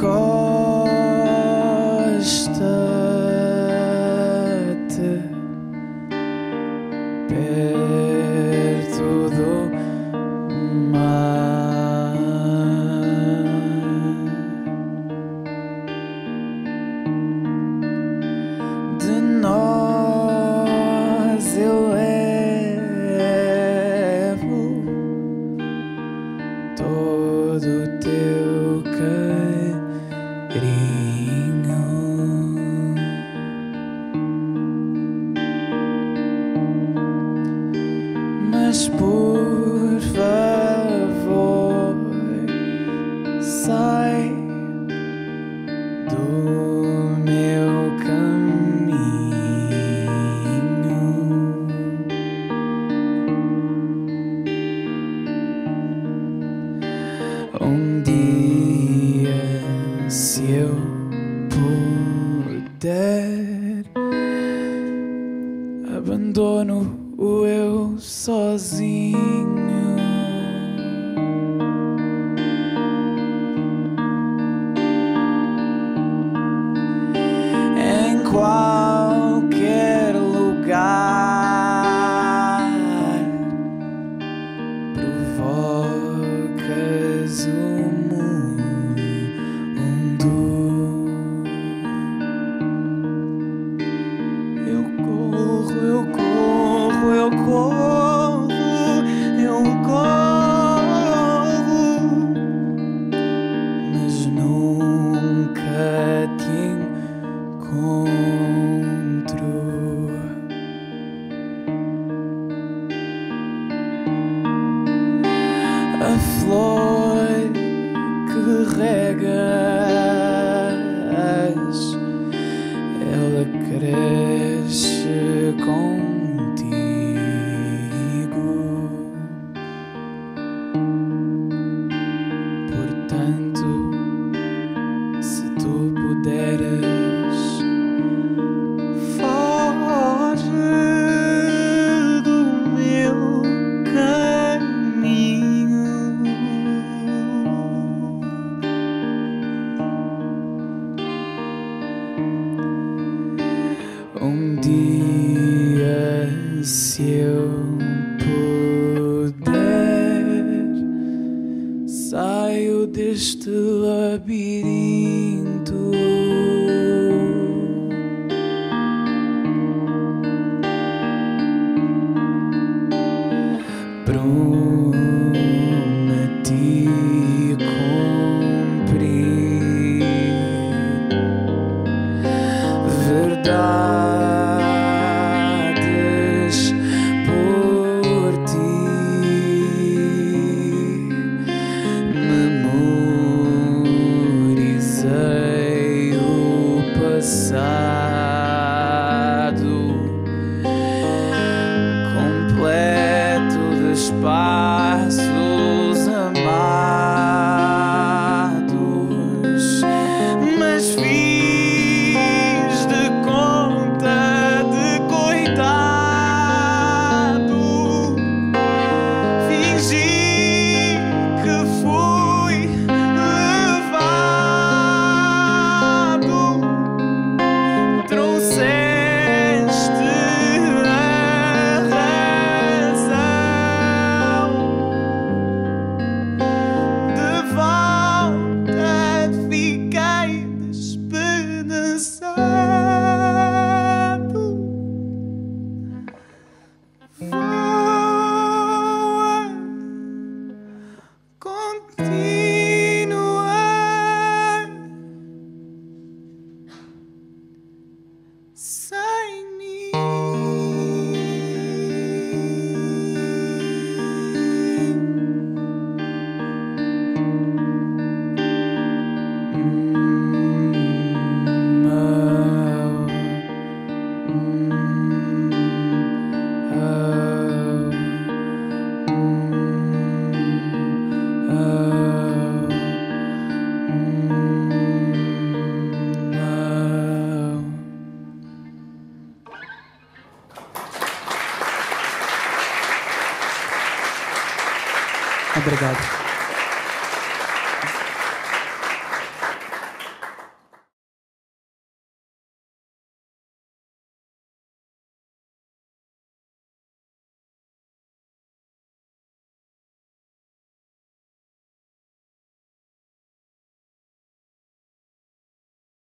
encosta-te perto do mar. De nós eu levo todo o teu carinho. Mas por favor, sai do meu caminho. Um dia, se eu puder, abandono o eu sozinho. Em qualquer lugar provocas o mundo. Eu corro, eu corro, eu corro, eu corro, mas nunca te encontro. A flor que regas, ela cresce com se eu puder, saio deste labirinto. Prometi cumprir verdade. Passos amados, mas fiz de conta de coitado, fingi que fui levado, trouxe. Obrigado.